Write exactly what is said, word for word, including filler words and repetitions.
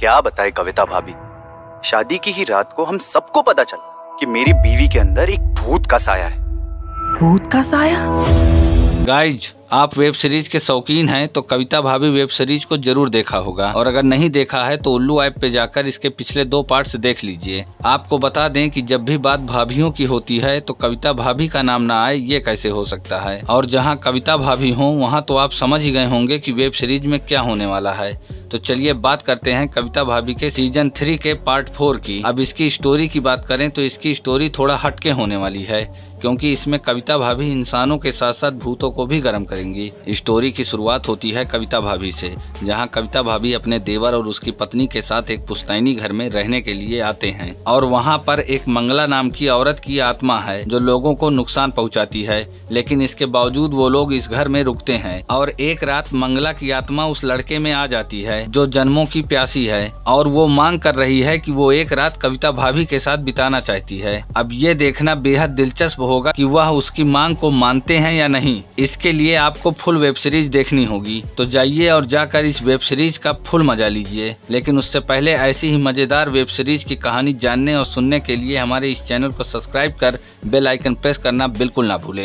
क्या बताए कविता भाभी, शादी की ही रात को हम सबको पता चला कि मेरी बीवी के अंदर एक भूत का साया है। भूत का साया? गाइज, आप वेब सीरीज के शौकीन हैं तो कविता भाभी वेब सीरीज को जरूर देखा होगा, और अगर नहीं देखा है तो उल्लू ऐप पे जाकर इसके पिछले दो पार्ट्स देख लीजिए। आपको बता दें कि जब भी बात भाभियों की होती है तो कविता भाभी का नाम ना आए, ये कैसे हो सकता है। और जहां कविता भाभी हो वहां तो आप समझ ही गए होंगे कि वेब सीरीज में क्या होने वाला है। तो चलिए बात करते हैं कविता भाभी के सीजन थ्री के पार्ट फोर की। अब इसकी स्टोरी की बात करें तो इसकी स्टोरी थोड़ा हटके होने वाली है, क्योंकि इसमें कविता भाभी इंसानों के साथ साथ भूतों को भी गर्म करेंगी। स्टोरी की शुरुआत होती है कविता भाभी से, जहां कविता भाभी अपने देवर और उसकी पत्नी के साथ एक पुश्तैनी घर में रहने के लिए आते हैं, और वहां पर एक मंगला नाम की औरत की आत्मा है जो लोगों को नुकसान पहुंचाती है। लेकिन इसके बावजूद वो लोग इस घर में रुकते हैं, और एक रात मंगला की आत्मा उस लड़के में आ जाती है जो जन्मों की प्यासी है, और वो मांग कर रही है कि वो एक रात कविता भाभी के साथ बिताना चाहती है। अब ये देखना बेहद दिलचस्प होगा कि वह उसकी मांग को मानते हैं या नहीं। इसके लिए आपको फुल वेब सीरीज देखनी होगी, तो जाइए और जाकर इस वेब सीरीज का फुल मजा लीजिए। लेकिन उससे पहले ऐसी ही मजेदार वेब सीरीज की कहानी जानने और सुनने के लिए हमारे इस चैनल को सब्सक्राइब कर बेल आइकन प्रेस करना बिल्कुल ना भूलें।